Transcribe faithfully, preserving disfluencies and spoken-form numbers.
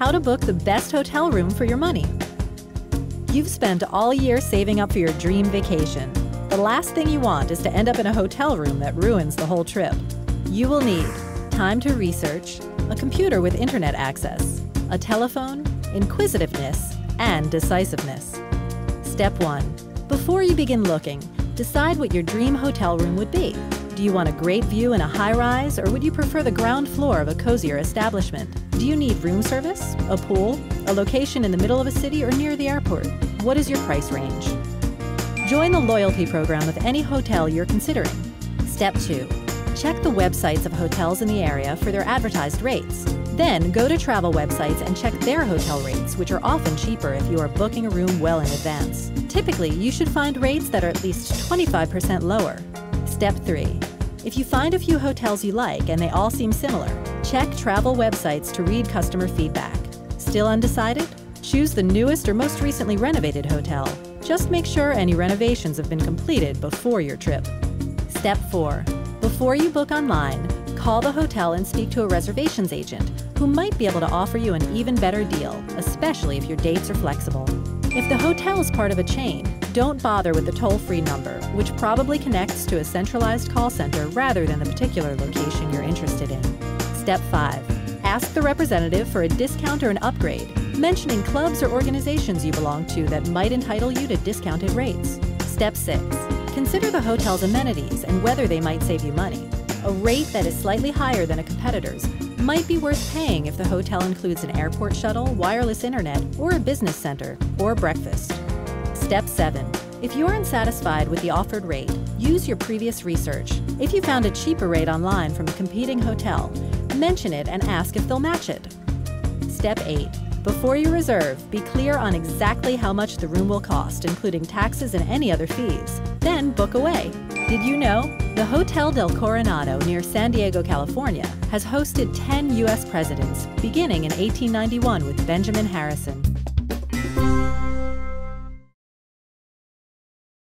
how to book the best hotel room for your money. You've spent all year saving up for your dream vacation. The last thing you want is to end up in a hotel room that ruins the whole trip. You will need time to research, a computer with internet access, a telephone, inquisitiveness, and decisiveness. Step one. Before you begin looking, decide what your dream hotel room would be. Do you want a great view in a high-rise, or would you prefer the ground floor of a cozier establishment? Do you need room service, a pool, a location in the middle of a city or near the airport? What is your price range? Join the loyalty program with any hotel you're considering. Step two. Check the websites of hotels in the area for their advertised rates. Then go to travel websites and check their hotel rates, which are often cheaper if you are booking a room well in advance. Typically, you should find rates that are at least twenty-five percent lower. Step three. If you find a few hotels you like and they all seem similar, check travel websites to read customer feedback. Still undecided? Choose the newest or most recently renovated hotel. Just make sure any renovations have been completed before your trip. Step four. Before you book online, call the hotel and speak to a reservations agent who might be able to offer you an even better deal, especially if your dates are flexible. If the hotel is part of a chain, don't bother with the toll-free number, which probably connects to a centralized call center rather than the particular location you're interested in. Step five. Ask the representative for a discount or an upgrade, mentioning clubs or organizations you belong to that might entitle you to discounted rates. Step six. Consider the hotel's amenities and whether they might save you money. A rate that is slightly higher than a competitor's might be worth paying if the hotel includes an airport shuttle, wireless internet, or a business center, or breakfast. Step seven. If you aren't satisfied with the offered rate, use your previous research. If you found a cheaper rate online from a competing hotel, mention it and ask if they'll match it. Step eight. Before you reserve, be clear on exactly how much the room will cost, including taxes and any other fees. Then book away. Did you know? The Hotel del Coronado near San Diego, California has hosted ten U S presidents, beginning in eighteen ninety-one with Benjamin Harrison.